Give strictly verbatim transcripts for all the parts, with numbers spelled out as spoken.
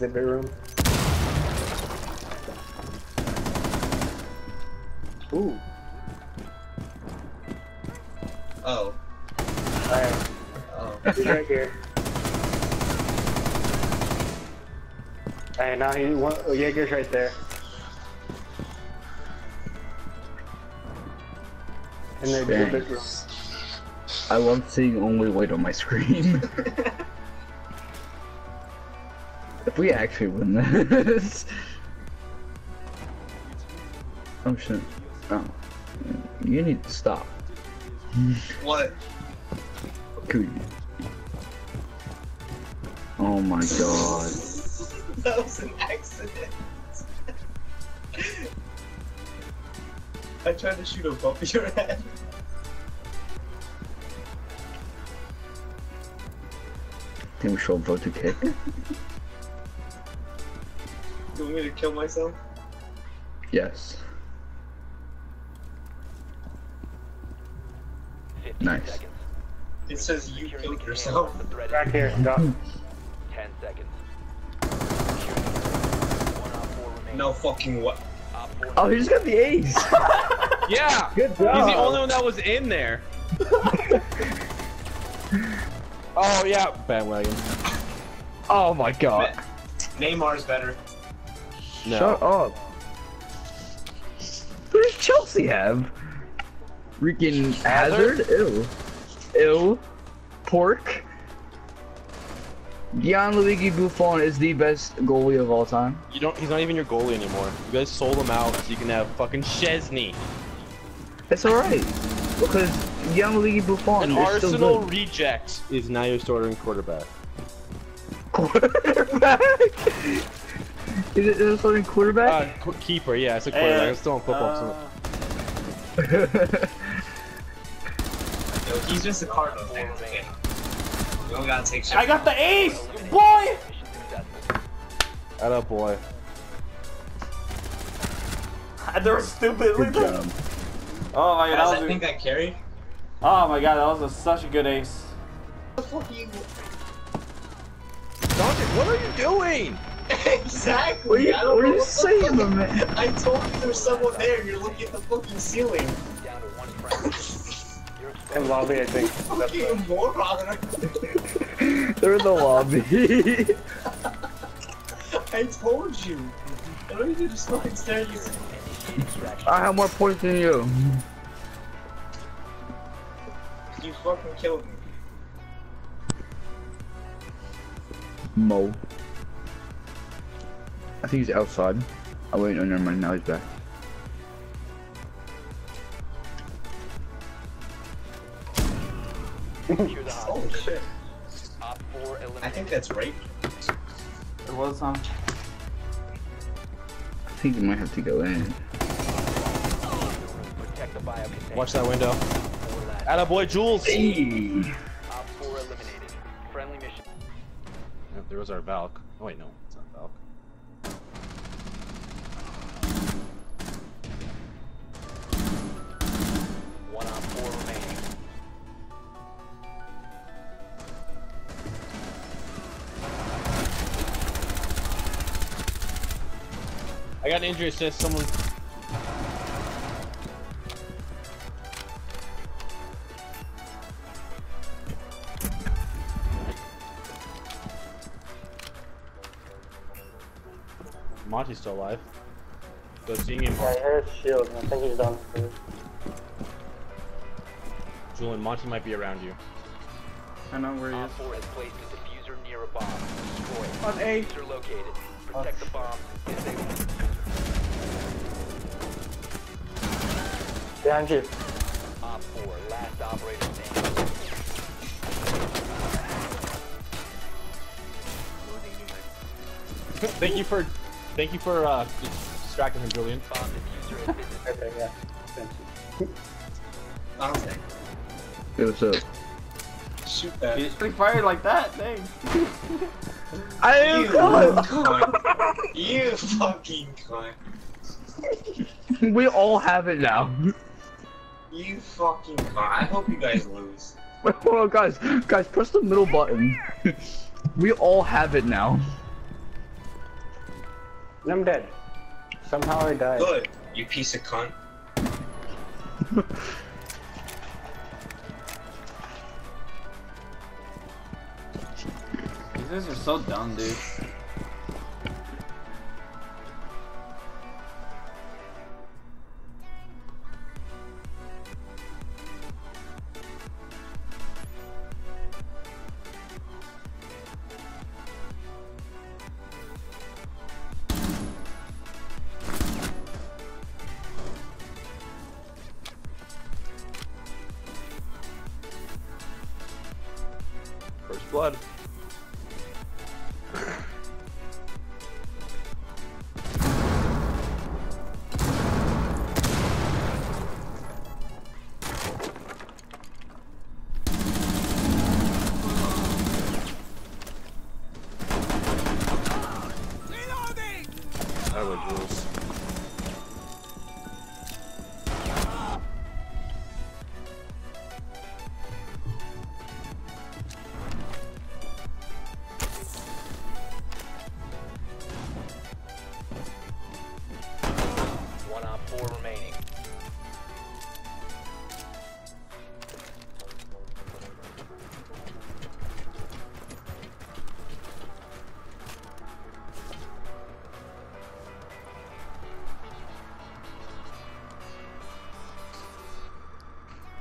The room. Ooh. Oh. Alright. Oh. He's right here. Alright, now he one oh, Jaeger's right there. In the big room. I love seeing only white on my screen. If we actually win this. Oh shit. Oh. You need to stop. What? Oh my god. That was an accident. I tried to shoot above your head. I think we should vote to kick. You want me to kill myself? Yes. Nice. Seconds. It says you killed yourself. Back here, stop. Ten seconds. No fucking what? Oh, he just got the ace. Yeah. Good job. He's the only one that was in there. Oh yeah, bandwagon. Oh my god. Neymar's better. No. Shut up. Who does Chelsea have? Freaking Hazard? Hazard? Ew. Ew. Pork. Gianluigi Buffon is the best goalie of all time. You don't- he's not even your goalie anymore. You guys sold him out so you can have fucking Chesney. That's alright. Because Gianluigi Buffon is Arsenal still Arsenal reject is now your starting quarterback. Quarterback? Is it, is it starting quarterback? Uh, qu keeper, yeah, it's a quarterback. Hey, it's still on football. Uh... Yo, he's just a card of things. We don't gotta take shit. I got the ace! Boy! That up, boy. They're stupid. Good job. Oh my god, that was I a... think that carried. Oh my god, that was a, such a good ace. What the fuck are you... Duncan, what are you doing? Exactly! What are you, I don't what know are you what saying, fucking, man? I told you there's someone there, and you're looking at the fucking ceiling. Down to one friend. In lobby, I think. Fucking moron! They're in the lobby. I told you. Why don't you just fucking stare at you? I have more points than you. You fucking killed me. Mo. I think he's outside. I wait, no, never mind, now he's back. Holy shit. I think that's rape. It was on. I think you might have to go in. Watch that window. Atta boy, Jules! Hey. There was our Valk. Oh wait, no, it's not Valk. One on four remaining. I got an injury assist, someone. Monty's still alive. So seeing him. I heard shield, I think he's done. Julian, Monty might be around you. I know where he is. Op four has placed a diffuser near a bomb. Destroy it. On A. Diffuser located. Protect the bomb. Behind you. Op four, last operator standing. Thank you for, thank you for uh, distracting him, Julian. Bomb diffuser has been okay, yeah. Thank you. Honestly. Yo, what's up? Shoot that. You just took fire like that, dang. I am you cunt. You fucking cunt. We all have it now. You fucking cunt. I hope you guys lose. Wait, hold on, guys. Guys, press the middle button. We all have it now. And I'm dead. Somehow I died. Good, you piece of cunt. These guys are so dumb, dude. Blood. I would Jules.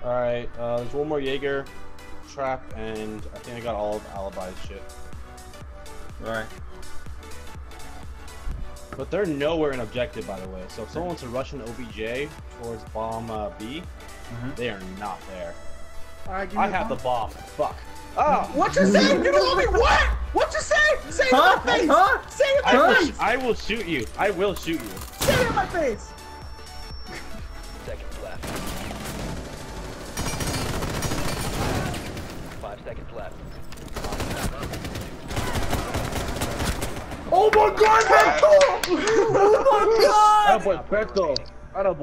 Alright, uh, there's one more Jaeger, trap, and I think I got all of Alibi's shit. Alright. But they're nowhere in objective, by the way, so if someone wants to rush an O B J towards bomb uh, B, mm-hmm. they are not there. Right, I have bomb. the bomb, fuck. Oh! What you say? You told me what? What you say? Say it huh? in my face! Huh? Say it in my I face! Will, I will shoot you. I will shoot you. Say it in my face! Seconds left. Seconds left. Oh my god, Beto! Oh my god! That was Beto.